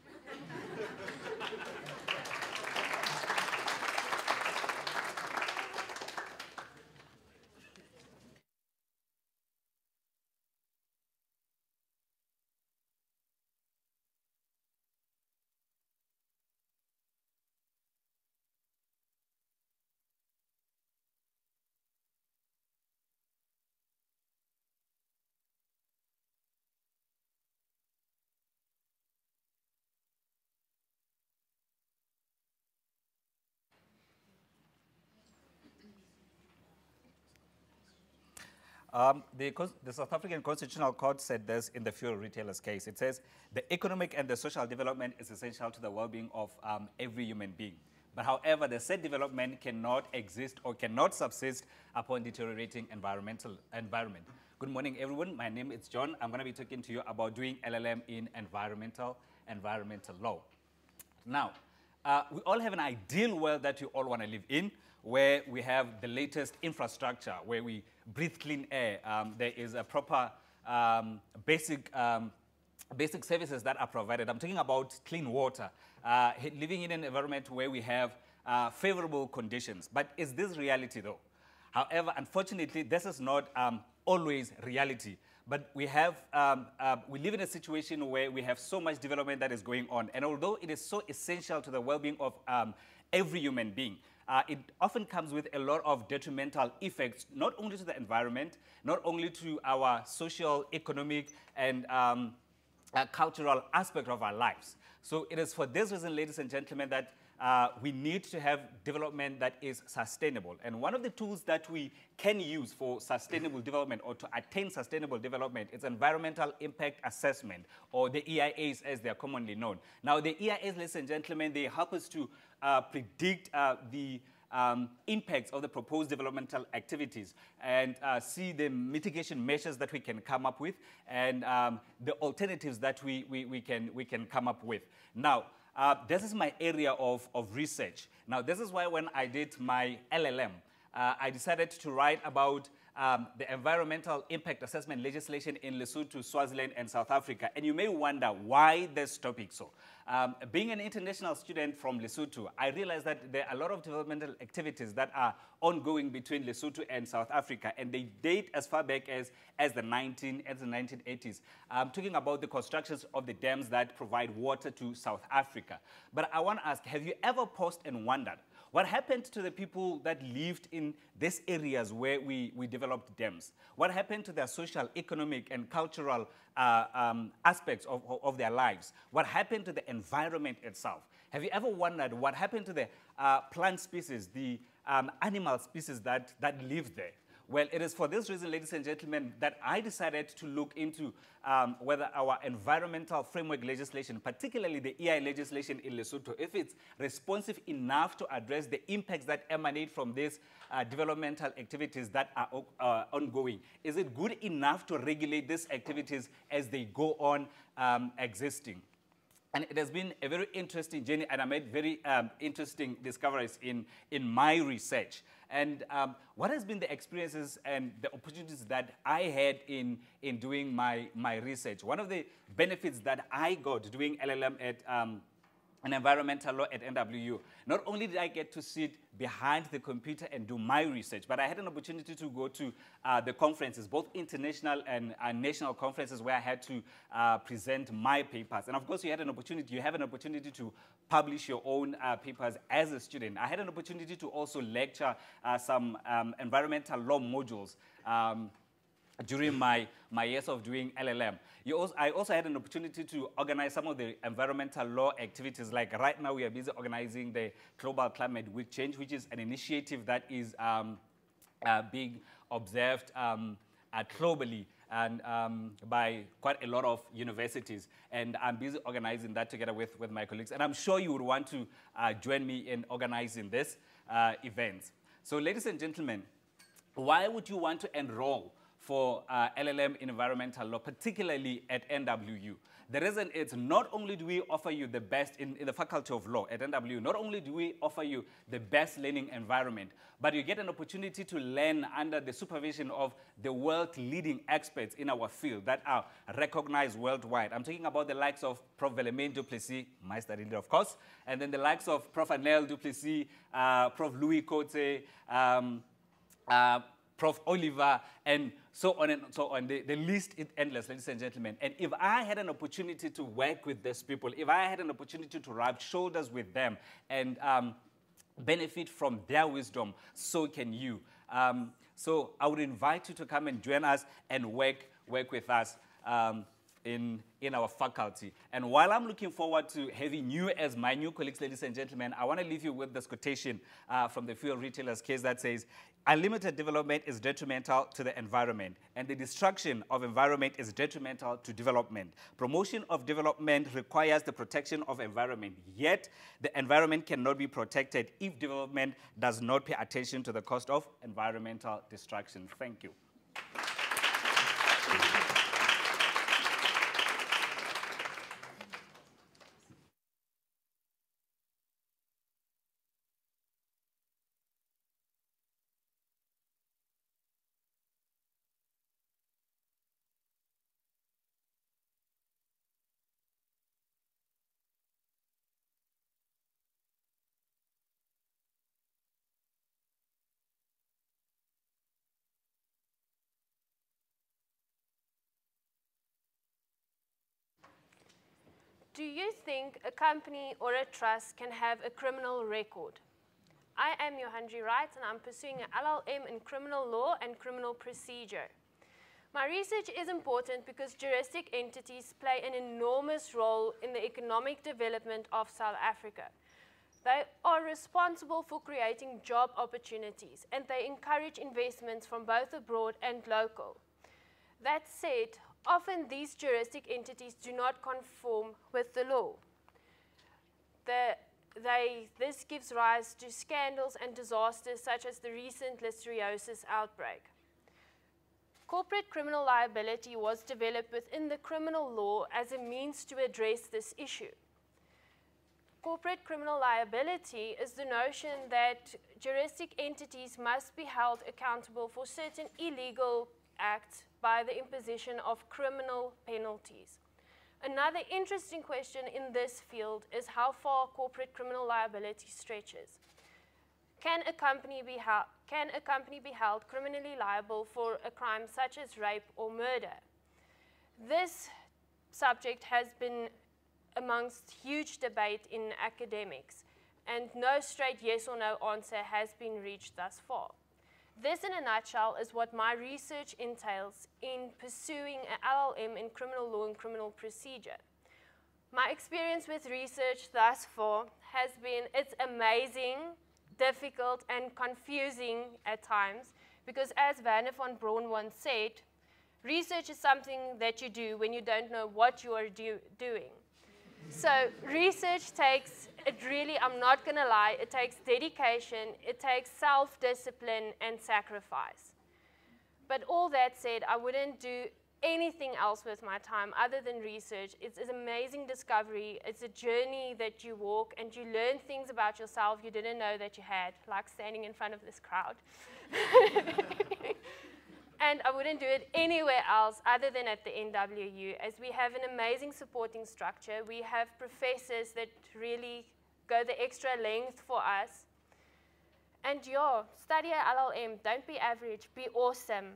Um, the, the South African Constitutional Court said this in the Fuel Retailers case. It says, the economic and the social development is essential to the well-being of um, every human being. But however, the said development cannot exist or cannot subsist upon deteriorating environmental environment. Good morning, everyone. My name is John. I'm going to be talking to you about doing L L M in environmental, environmental law. Now, uh, we all have an ideal world that you all want to live in, where we have the latest infrastructure, where we breathe clean air. Um, there is a proper um, basic, um, basic services that are provided. I'm talking about clean water, uh, living in an environment where we have uh, favorable conditions. But is this reality, though? However, unfortunately, this is not um, always reality. But we have, um, uh, we live in a situation where we have so much development that is going on. And although it is so essential to the well-being of um, every human being, Uh, it often comes with a lot of detrimental effects, not only to the environment, not only to our social, economic, and um, uh, cultural aspect of our lives. So it is for this reason, ladies and gentlemen, that uh, we need to have development that is sustainable. And one of the tools that we can use for sustainable development, or to attain sustainable development, is environmental impact assessment, or the E I As as they are commonly known. Now, the E I As, ladies and gentlemen, they help us to Uh, predict uh, the um, impacts of the proposed developmental activities and uh, see the mitigation measures that we can come up with and um, the alternatives that we, we, we, can, we can come up with. Now, uh, this is my area of, of research. Now, this is why when I did my L L M, uh, I decided to write about Um, the environmental impact assessment legislation in Lesotho, Swaziland, and South Africa. And you may wonder why this topic so. Um, being an international student from Lesotho, I realized that there are a lot of developmental activities that are ongoing between Lesotho and South Africa, and they date as far back as, as, the nineteen, as the nineteen eighties. I'm talking about the constructions of the dams that provide water to South Africa. But I want to ask, have you ever paused and wondered what happened to the people that lived in these areas where we, we developed dams? What happened to their social, economic, and cultural uh, um, aspects of, of their lives? What happened to the environment itself? Have you ever wondered what happened to the uh, plant species, the um, animal species that, that live there? Well, it is for this reason, ladies and gentlemen, that I decided to look into um, whether our environmental framework legislation, particularly the E I A legislation in Lesotho, if it's responsive enough to address the impacts that emanate from these uh, developmental activities that are uh, ongoing. Is it good enough to regulate these activities as they go on um, existing? And it has been a very interesting journey, and I made very um, interesting discoveries in, in my research. And um, what has been the experiences and the opportunities that I had in, in doing my, my research? One of the benefits that I got doing L L M at um, and environmental law at N W U. Not only did I get to sit behind the computer and do my research, but I had an opportunity to go to uh, the conferences, both international and uh, national conferences, where I had to uh, present my papers. And of course, you had an opportunity, you have an opportunity to publish your own uh, papers as a student. I had an opportunity to also lecture uh, some um, environmental law modules um, during my, my years of doing L L M. You also, I also had an opportunity to organize some of the environmental law activities. Like right now, we are busy organizing the Global Climate Week Change, which is an initiative that is um, uh, being observed um, uh, globally and um, by quite a lot of universities. And I'm busy organizing that together with, with my colleagues. And I'm sure you would want to uh, join me in organizing this uh, event. So ladies and gentlemen, why would you want to enroll for uh, L L M in environmental law, particularly at N W U? The reason is not only do we offer you the best in, in the Faculty of Law at N W U, not only do we offer you the best learning environment, but you get an opportunity to learn under the supervision of the world-leading experts in our field that are recognized worldwide. I'm talking about the likes of Professor Almin Duplessis, my study leader, of course, and then the likes of Professor Annel du Plessis, uh, Professor Louis Cote, um, uh, Professor Oliver, and so on and so on. The, the list is endless, ladies and gentlemen. And if I had an opportunity to work with these people, if I had an opportunity to rub shoulders with them and um, benefit from their wisdom, so can you. Um, so I would invite you to come and join us and work, work with us um, in, in our faculty. And while I'm looking forward to having you as my new colleagues, ladies and gentlemen, I want to leave you with this quotation uh, from the Fuel Retailers case that says, "Unlimited development is detrimental to the environment, and the destruction of environment is detrimental to development. Promotion of development requires the protection of environment, yet the environment cannot be protected if development does not pay attention to the cost of environmental destruction." Thank you. Do you think a company or a trust can have a criminal record? I am Yohandri Wright, and I'm pursuing an L L M in criminal law and criminal procedure. My research is important because juristic entities play an enormous role in the economic development of South Africa. They are responsible for creating job opportunities, and they encourage investments from both abroad and local. That said, often these juristic entities do not conform with the law. The, they, this gives rise to scandals and disasters such as the recent listeriosis outbreak. Corporate criminal liability was developed within the criminal law as a means to address this issue. Corporate criminal liability is the notion that juristic entities must be held accountable for certain illegal acts by the imposition of criminal penalties. Another interesting question in this field is how far corporate criminal liability stretches. Can a company be, can a company be held criminally liable for a crime such as rape or murder? This subject has been amongst huge debate in academics, and no straight yes or no answer has been reached thus far. This, in a nutshell, is what my research entails in pursuing an L L M in criminal law and criminal procedure. My experience with research thus far has been it's amazing, difficult, and confusing at times, because as Werner von Braun once said, research is something that you do when you don't know what you are do doing. So research takes, it really, I'm not going to lie, it takes dedication, it takes self-discipline and sacrifice. But all that said, I wouldn't do anything else with my time other than research. It's an amazing discovery. It's a journey that you walk, and you learn things about yourself you didn't know that you had, like standing in front of this crowd. and I wouldn't do it anywhere else other than at the N W U, as we have an amazing supporting structure. We have professors that really go the extra length for us. And yeah, study at L L M. Don't be average, be awesome.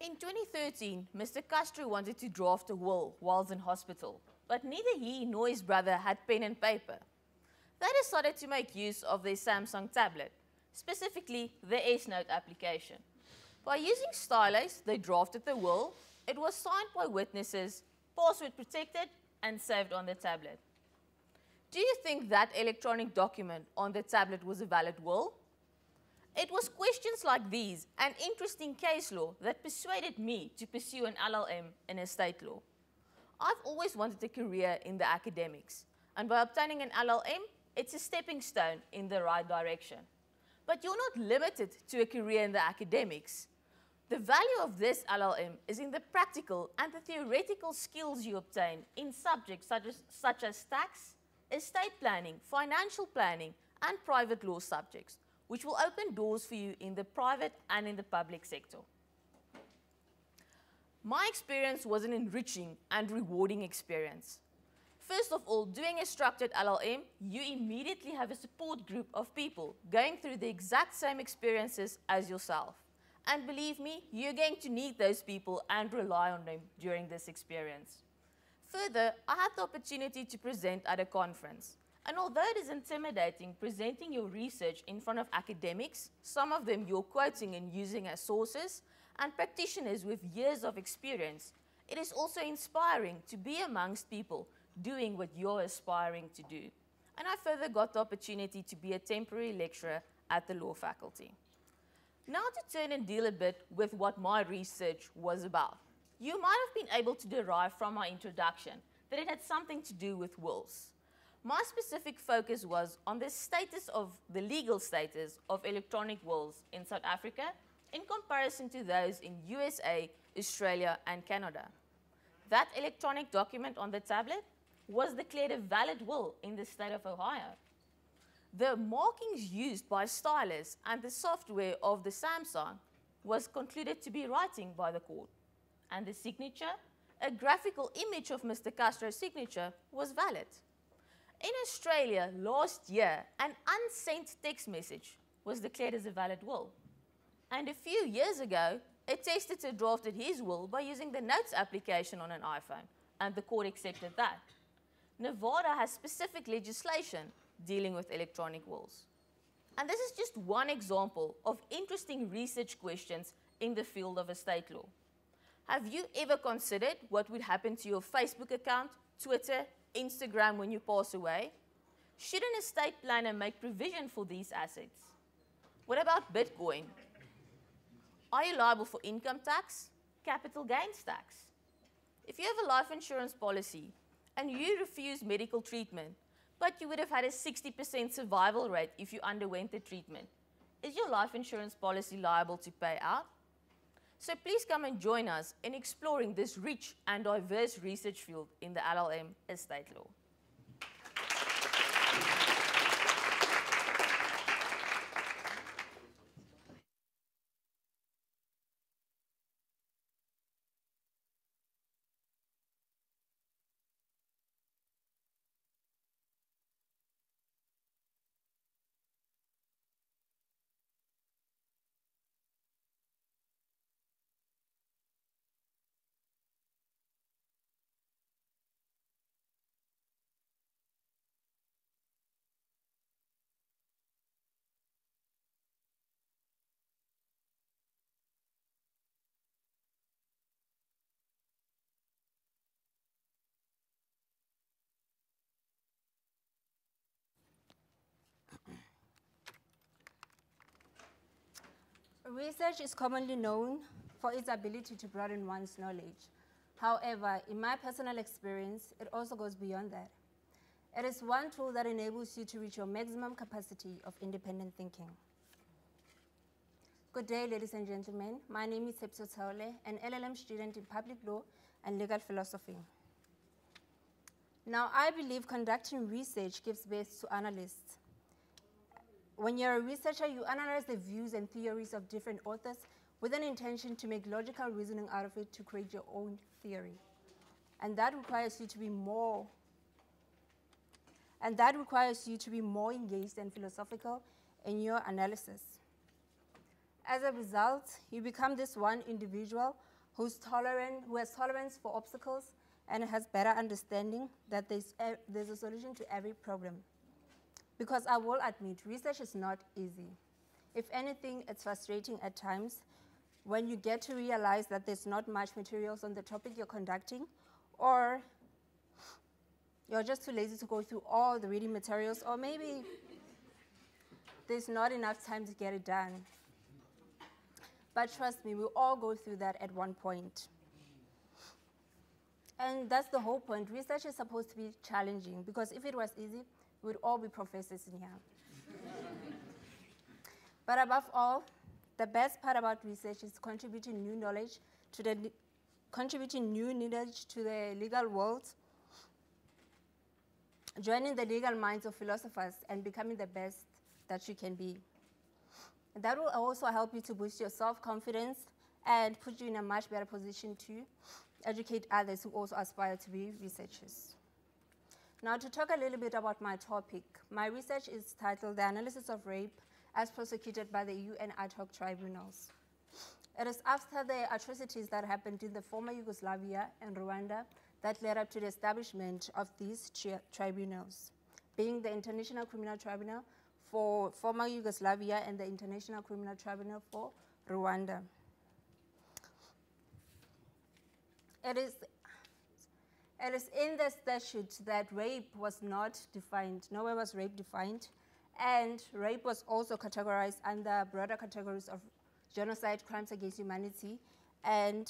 In twenty thirteen, Mister Castro wanted to draft a will while in hospital, but neither he nor his brother had pen and paper. They decided to make use of their Samsung tablet, specifically the S-Note application. By using stylus, they drafted the will. It was signed by witnesses, password protected, and saved on the tablet. Do you think that electronic document on the tablet was a valid will? It was questions like these and interesting case law that persuaded me to pursue an L L M in estate law. I've always wanted a career in the academics, and by obtaining an L L M, it's a stepping stone in the right direction. But you're not limited to a career in the academics. The value of this L L M is in the practical and the theoretical skills you obtain in subjects such as, such as tax, estate planning, financial planning, and private law subjects, which will open doors for you in the private and in the public sector. My experience was an enriching and rewarding experience. First of all, doing a structured L L M, you immediately have a support group of people going through the exact same experiences as yourself. And believe me, you're going to need those people and rely on them during this experience. Further, I had the opportunity to present at a conference. And although it is intimidating presenting your research in front of academics, some of them you're quoting and using as sources, and practitioners with years of experience, it is also inspiring to be amongst people doing what you're aspiring to do. And I further got the opportunity to be a temporary lecturer at the law faculty. Now to turn and deal a bit with what my research was about. You might have been able to derive from my introduction that it had something to do with wills. My specific focus was on the status of the legal status of electronic wills in South Africa in comparison to those in U S A, Australia, and Canada. That electronic document on the tablet was declared a valid will in the state of Ohio. The markings used by stylus and the software of the Samsung was concluded to be writing by the court, and the signature, a graphical image of Mister Castro's signature, was valid. In Australia last year, an unsent text message was declared as a valid will. And a few years ago, a testator drafted his will by using the notes application on an iPhone, and the court accepted that. Nevada has specific legislation dealing with electronic wills. And this is just one example of interesting research questions in the field of estate law. Have you ever considered what would happen to your Facebook account, Twitter, Instagram when you pass away? Should an estate planner make provision for these assets? What about Bitcoin? Are you liable for income tax, capital gains tax? If you have a life insurance policy and you refuse medical treatment, but you would have had a sixty percent survival rate if you underwent the treatment, is your life insurance policy liable to pay out? So please come and join us in exploring this rich and diverse research field in the L L M estate law. Research is commonly known for its ability to broaden one's knowledge. However, in my personal experience, it also goes beyond that. It is one tool that enables you to reach your maximum capacity of independent thinking. Good day, ladies and gentlemen. My name is Sepso Taole, an L L M student in public law and legal philosophy. Now, I believe conducting research gives birth to analysts. When you're a researcher, you analyze the views and theories of different authors with an intention to make logical reasoning out of it to create your own theory. And that requires you to be more, and that requires you to be more engaged and philosophical in your analysis. As a result, you become this one individual who's tolerant, who has tolerance for obstacles and has better understanding that there's a, there's a solution to every problem. Because I will admit, research is not easy. If anything, it's frustrating at times when you get to realize that there's not much materials on the topic you're conducting, or you're just too lazy to go through all the reading materials, or maybe there's not enough time to get it done. But trust me, we all go through that at one point. And that's the whole point. Research is supposed to be challenging, because if it was easy, we'd all be professors in here. But above all, the best part about research is contributing new knowledge to the contributing new knowledge to the legal world, joining the legal minds of philosophers, and becoming the best that you can be. That will also help you to boost your self-confidence and put you in a much better position to educate others who also aspire to be researchers. Now, to talk a little bit about my topic, my research is titled The Analysis of Rape as Prosecuted by the U N Ad Hoc Tribunals. It is after the atrocities that happened in the former Yugoslavia and Rwanda that led up to the establishment of these tri tribunals, being the International Criminal Tribunal for former Yugoslavia and the International Criminal Tribunal for Rwanda. It is It is in the statute that rape was not defined. Nowhere was rape defined. And rape was also categorized under broader categories of genocide, crimes against humanity, and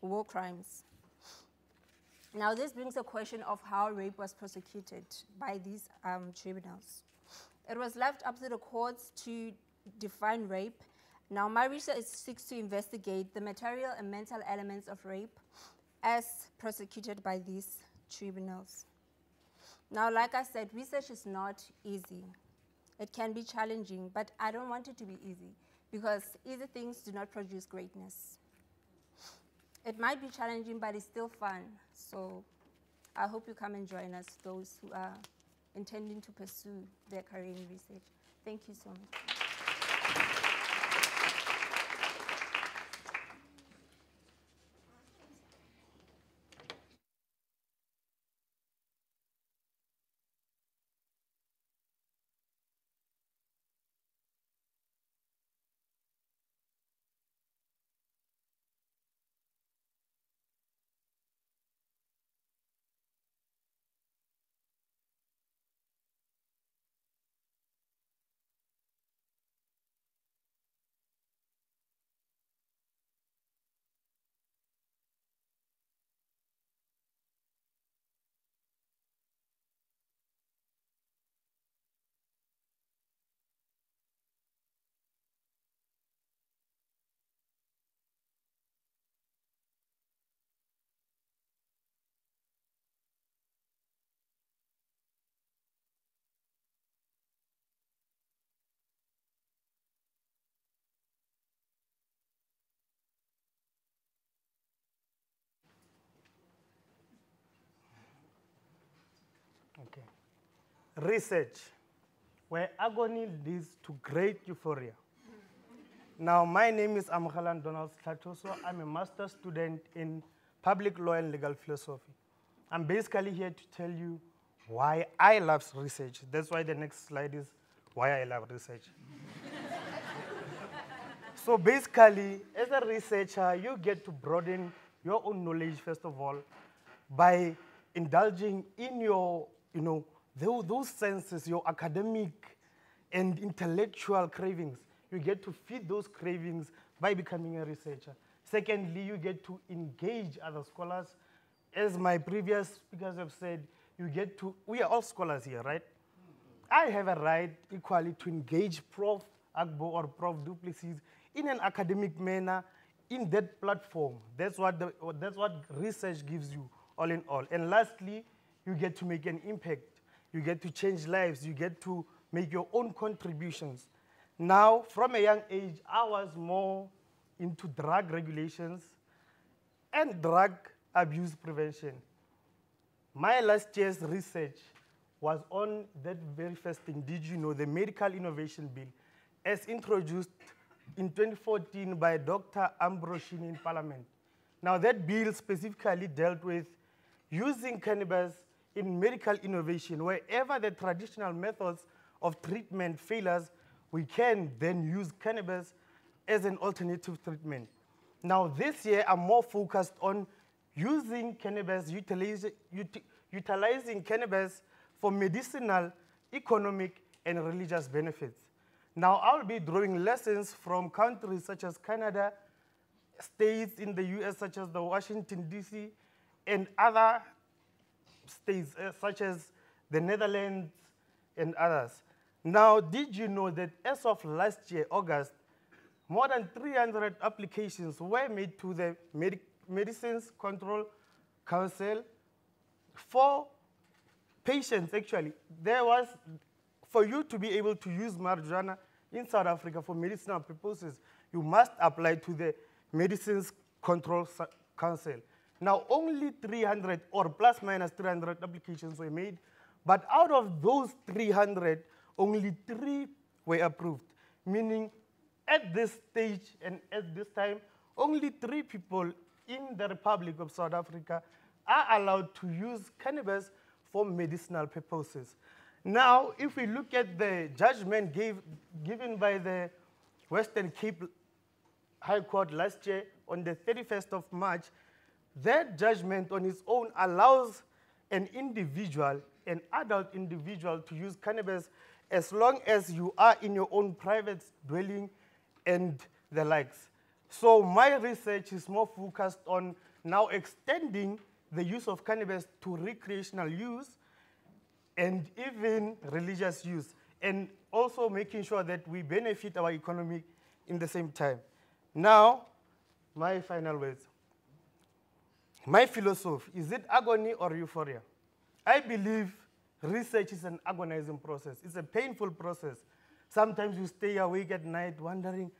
war crimes. Now, this brings the question of how rape was prosecuted by these um, tribunals. It was left up to the courts to define rape. Now, my research seeks to investigate the material and mental elements of rape as prosecuted by these tribunals. Now, like I said, research is not easy. It can be challenging, but I don't want it to be easy, because easy things do not produce greatness. It might be challenging, but it's still fun. So I hope you come and join us, those who are intending to pursue their career in research. Thank you so much. Okay. Research, where agony leads to great euphoria. Now, my name is Amkhalan Donald Tlatoso. I'm a master's student in public law and legal philosophy. I'm basically here to tell you why I love research. That's why the next slide is why I love research. So basically, as a researcher, you get to broaden your own knowledge, first of all, by indulging in your You know, those senses, your academic and intellectual cravings. you get to feed those cravings by becoming a researcher. Secondly, you get to engage other scholars. As my previous speakers have said, you get to, we are all scholars here, right? I have a right equally to engage Professor Agbo or Professor Duplessis in an academic manner in that platform. That's what, the, that's what research gives you, all in all. And lastly, you get to make an impact. You get to change lives. You get to make your own contributions. Now, from a young age, I was more into drug regulations and drug abuse prevention. My last year's research was on that very first thing. Did you know the Medical Innovation Bill, as introduced in twenty fourteen by Doctor Ambrosini in Parliament? Now, that bill specifically dealt with using cannabis in medical innovation. Wherever the traditional methods of treatment failures, we can then use cannabis as an alternative treatment. Now, this year, I'm more focused on using cannabis, utilize, uti utilizing cannabis for medicinal, economic, and religious benefits. Now, I'll be drawing lessons from countries such as Canada, states in the U S such as the Washington, D C, and other states uh, such as the Netherlands and others. Now, did you know that as of last year, August, more than three hundred applications were made to the Medic Medicines Control Council for patients, actually. There was, for you to be able to use marijuana in South Africa for medicinal purposes, you must apply to the Medicines Control Council. Now, only three hundred or plus minus three hundred applications were made, but out of those three hundred, only three were approved, meaning at this stage and at this time, only three people in the Republic of South Africa are allowed to use cannabis for medicinal purposes. Now, if we look at the judgment gave, given by the Western Cape High Court last year on the thirty-first of March, that judgment on its own allows an individual, an adult individual, to use cannabis as long as you are in your own private dwelling and the likes. So my research is more focused on now extending the use of cannabis to recreational use and even religious use, and also making sure that we benefit our economy in the same time. Now, my final words. My philosophy, is it agony or euphoria? I believe research is an agonizing process. It's a painful process. Sometimes you stay awake at night wondering,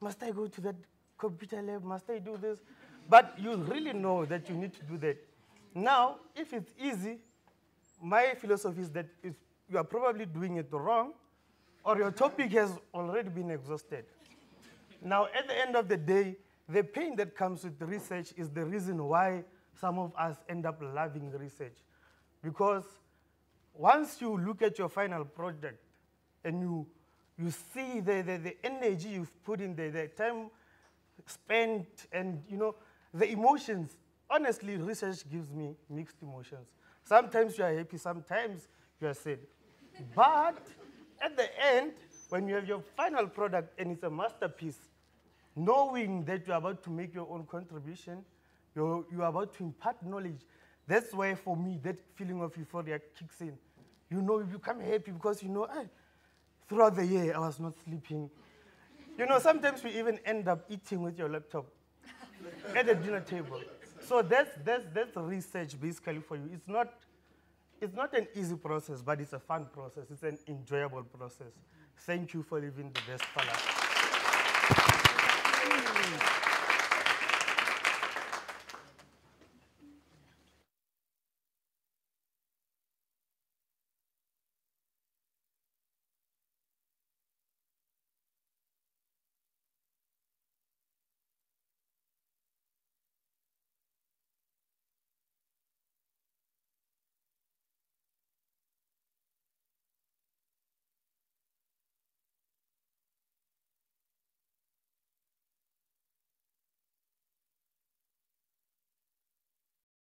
must I go to that computer lab? Must I do this? But you really know that you need to do that. Now, if it's easy, my philosophy is that if you are probably doing it wrong, or your topic has already been exhausted. Now, at the end of the day, the pain that comes with the research is the reason why some of us end up loving research. Because once you look at your final project and you, you see the, the, the energy you've put in there, the time spent, and you know, the emotions, honestly, research gives me mixed emotions. Sometimes you are happy, sometimes you are sad. But at the end, when you have your final product and it's a masterpiece, knowing that you're about to make your own contribution, you're, you're about to impart knowledge, that's why for me that feeling of euphoria kicks in. You know, you become happy because you know, I, throughout the year I was not sleeping. You know, sometimes we even end up eating with your laptop at the dinner table. So that's, that's, that's research basically for you. It's not, it's not an easy process, but it's a fun process. It's an enjoyable process. Thank you for living the best for us.